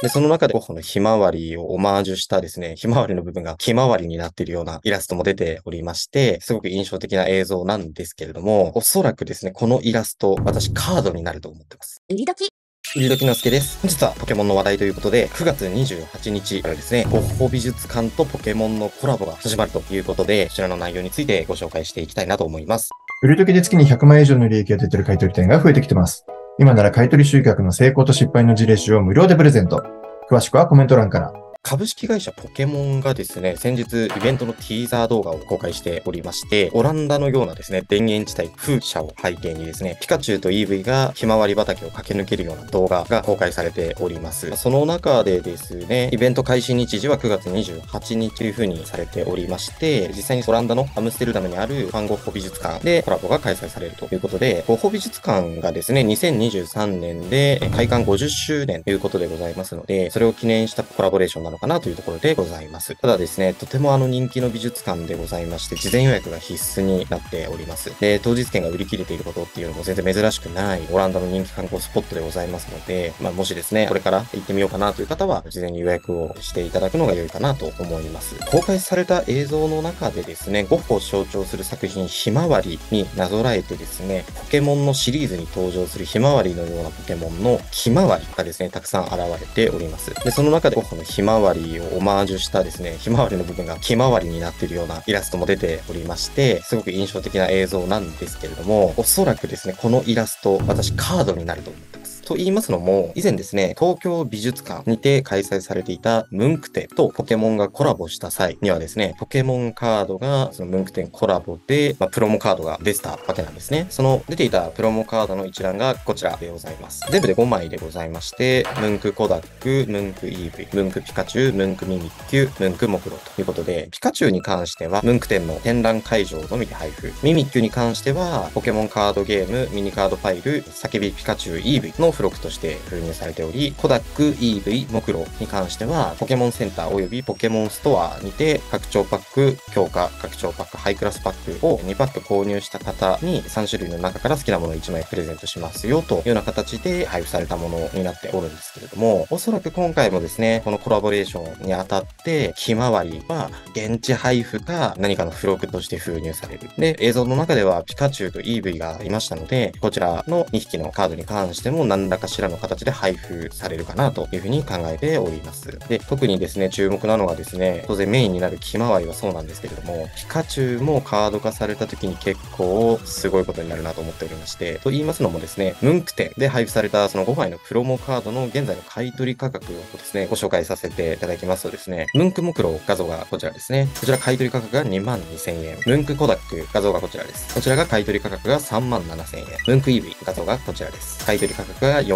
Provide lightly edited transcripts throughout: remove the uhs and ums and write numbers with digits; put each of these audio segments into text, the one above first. で、その中でゴッホのひまわりをオマージュしたですね、ひまわりの部分がひまわりになっているようなイラストも出ておりまして、すごく印象的な映像なんですけれども、おそらくですね、このイラスト、私カードになると思ってます。売り時のすけです。本日はポケモンの話題ということで、9月28日からですね、ゴッホ美術館とポケモンのコラボが始まるということで、こちらの内容についてご紹介していきたいなと思います。売り時で月に100万円以上の利益が出ている買い取り店が増えてきてます。今なら買い取り集客の成功と失敗の事例集を無料でプレゼント。詳しくはコメント欄から。株式会社ポケモンがですね、先日イベントのティーザー動画を公開しておりまして、オランダのようなですね、田園地帯風車を背景にですね、ピカチュウとイーブイがひまわり畑を駆け抜けるような動画が公開されております。その中でですね、イベント開始日時は9月28日という風にされておりまして、実際にオランダのアムステルダムにあるファンゴッホ美術館でコラボが開催されるということで、ゴッホ美術館がですね、2023年で開館50周年ということでございますので、それを記念したコラボレーションなのかなというところでございます。ただですね、とても人気の美術館でございまして、事前予約が必須になっております。で、当日券が売り切れていることっていうのも全然珍しくないオランダの人気観光スポットでございますので、もしですね、これから行ってみようかなという方は、事前に予約をしていただくのが良いかなと思います。公開された映像の中でですね、ゴッホを象徴する作品ひまわりになぞらえてですね、ポケモンのシリーズに登場するひまわりのようなポケモンのひまわりがですね、たくさん現れております。で、その中でゴッホのひまわりをオマージュしたですね、ひまわりの部分がひまわりになっているようなイラストも出ておりまして、すごく印象的な映像なんですけれども、おそらくですね、このイラスト、私カードになると思ってます。と言いますのも、以前ですね、東京美術館にて開催されていたムンク展とポケモンがコラボした際にはですね、ポケモンカードがそのムンク展コラボで、プロモカードが出てたわけなんですね。その出ていたプロモカードの一覧がこちらでございます。全部で5枚でございまして、ムンクコダック、ムンクイーブイ、ムンクピカチュウ、ムンクミミッキュ、ムンクモクロということで、ピカチュウに関してはムンク展の展覧会場のみで配布、ミミッキュに関してはポケモンカードゲーム、ミニカードファイル、叫びピカチュウイーブイの付録として封入されており、コダック、イーブイ、モクロに関してはポケモンセンター及びポケモンストアにて拡張パック、強化、拡張パック、ハイクラスパックを2パック購入した方に3種類の中から好きなものを1枚プレゼントしますよというような形で配布されたものになっておるんですけれども、おそらく今回もですね、このコラボレーションにあたってひまわりは現地配布か何かの付録として封入される。で、映像の中ではピカチュウとイーブイがいましたので、こちらの2匹のカードに関しても何らかしらの形で配布されるかなというふうに考えております。で、特にですね、注目なのがですね、当然メインになるひまわりはそうなんですけれども、ピカチュウもカード化された時に結構すごいことになるなと思っておりまして、と言いますのもですね、ムンク展で配布されたその5枚のプロモカードの現在の買取価格をですね、ご紹介させていただきます。ですね、ムンクモクロ画像がこちらですね。こちら買い取り価格が22,000円。ムンクコダック画像がこちらです。こちらが買い取り価格が37,000円。ムンクイーブイ画像がこちらです。買い取り価格が45,000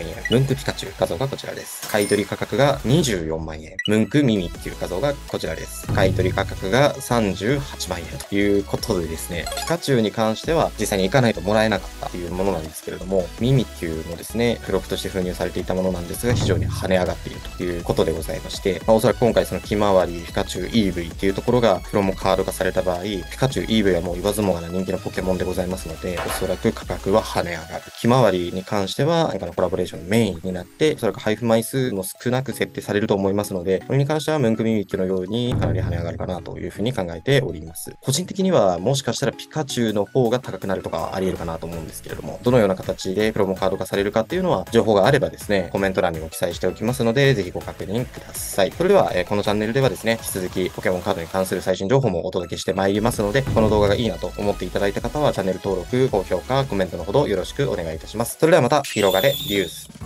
円。ムンクピカチュウ画像がこちらです。買い取り価格が24万円。ムンクミミッキュ画像がこちらです。買い取り価格が38万円ということでですね、ピカチュウに関しては実際に行かないともらえなかったというものなんですけれども、ミミッキュもですね、付録として封入されていたものなんですが、非常に跳ね上がっているということでございまして、おそらく今回そのひまわり、ピカチュウ、イーブイっていうところがプロモカード化された場合、ピカチュウ、イーブイはもう言わずもがな人気のポケモンでございますので、おそらく価格は跳ね上がる。ひまわりに関しては、なんかのコラボレーションメインになって、おそらく配布枚数も少なく設定されると思いますので、これに関してはムンクミミッキュのようにかなり跳ね上がるかなというふうに考えております。個人的にはもしかしたらピカチュウの方が高くなるとかあり得るかなと思うんですけれども、どのような形でプロモカード化されるかっていうのは、情報があればですね、コメント欄にも記載しておきますので、ぜひご確認ください。それでは、このチャンネルではですね、引き続きポケモンカードに関する最新情報もお届けしてまいりますので、この動画がいいなと思っていただいた方はチャンネル登録、高評価、コメントのほどよろしくお願いいたします。それではまた、広がれ、リュース。